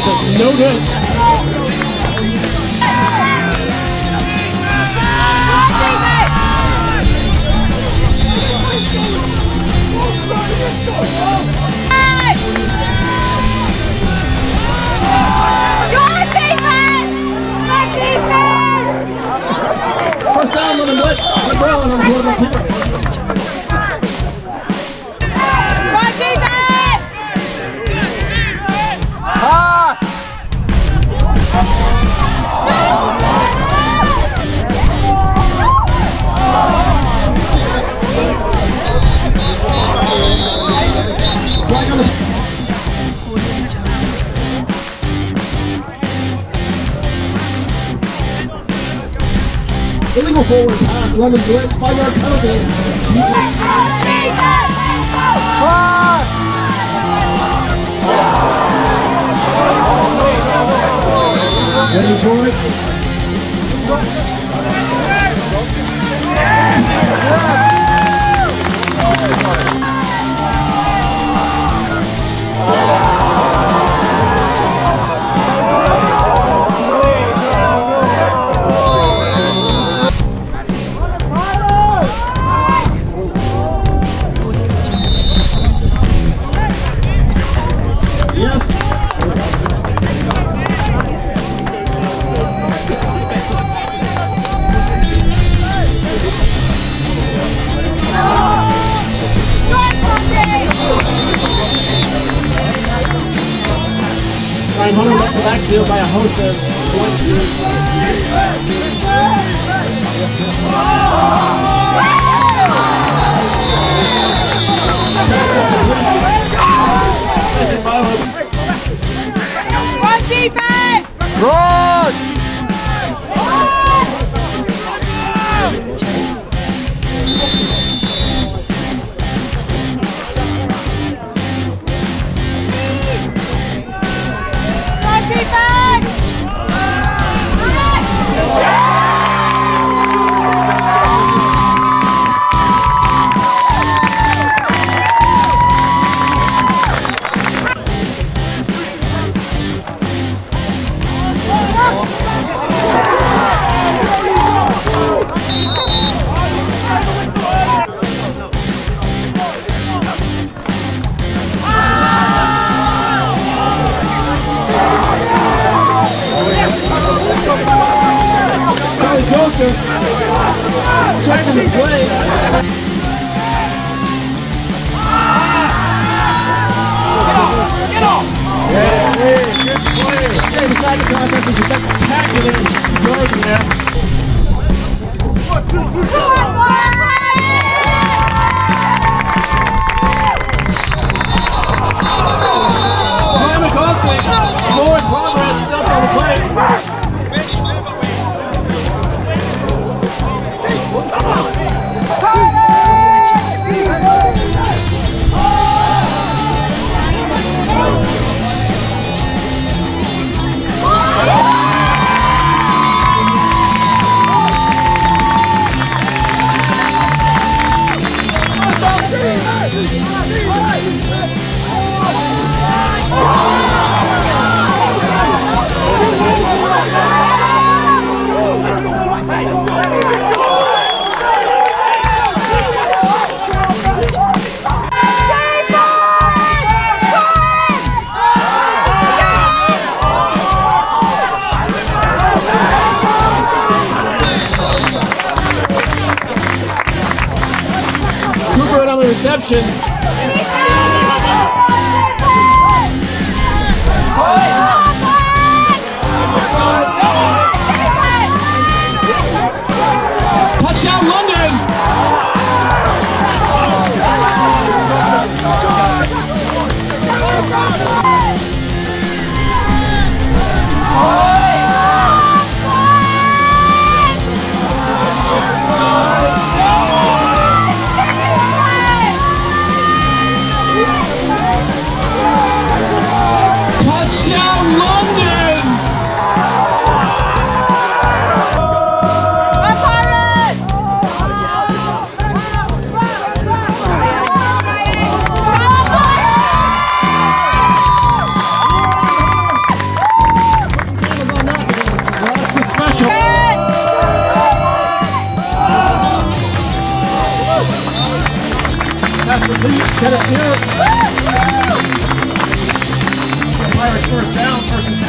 that does no good. First down, London Blitz. Umbrella on the quarterback. Illegal forward pass, London Blitz, 5-yard penalty. Ready for it? Backfield by a host of points. Run defense! Run! Joker, checking the play. Get off! Good play. Yeah, beside the contest is spectacular. Jordan there. Miami Cosplay, more progress, stuff on the play. Reception. Touchdown, London! had a pure. Pirates first down, first and 10.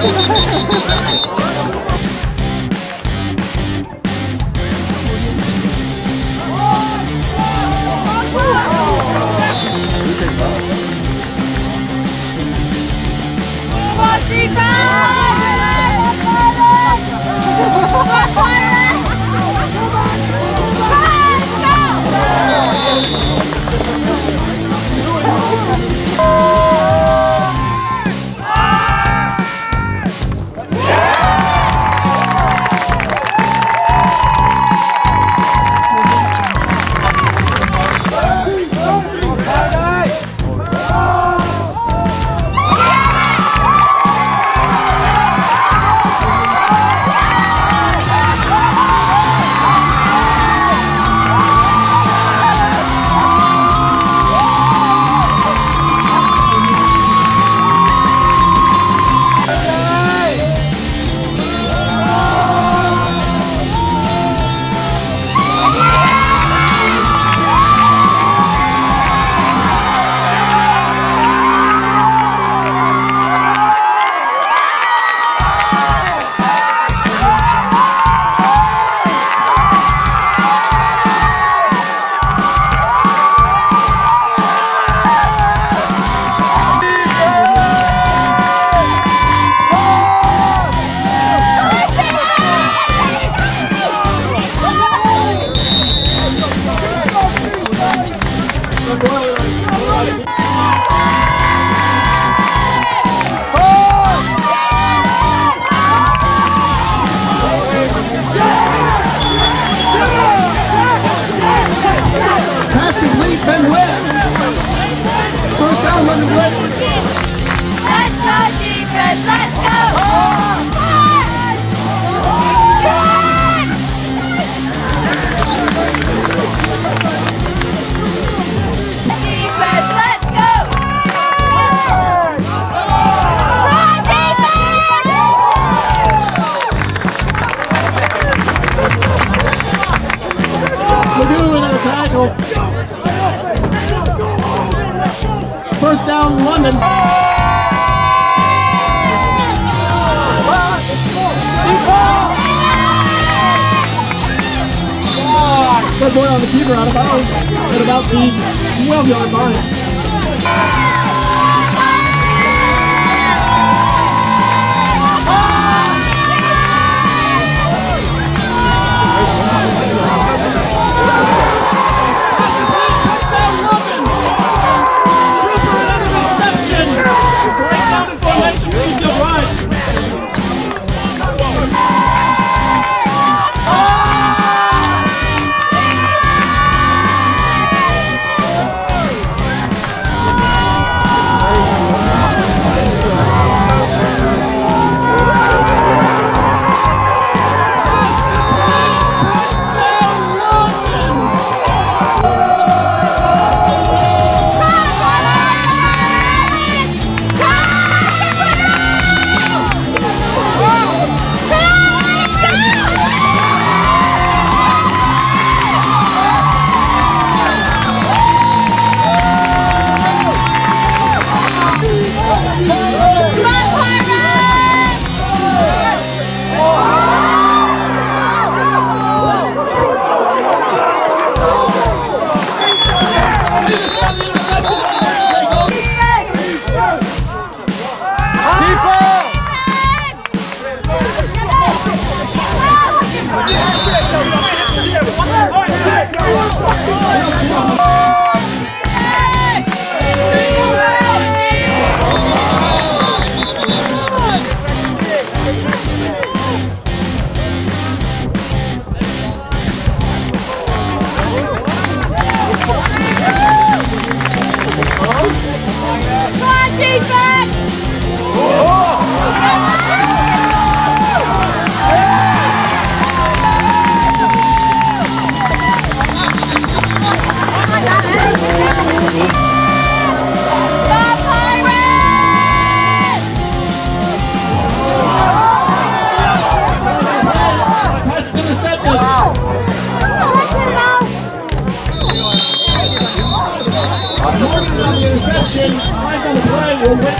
London Blitz. Let's go, defense! Let's go! Defense, let's go! Run, defense! We're doing a tackle. First down, London. Good boy on the keeper out of bounds at about the 12-yard line. Oh,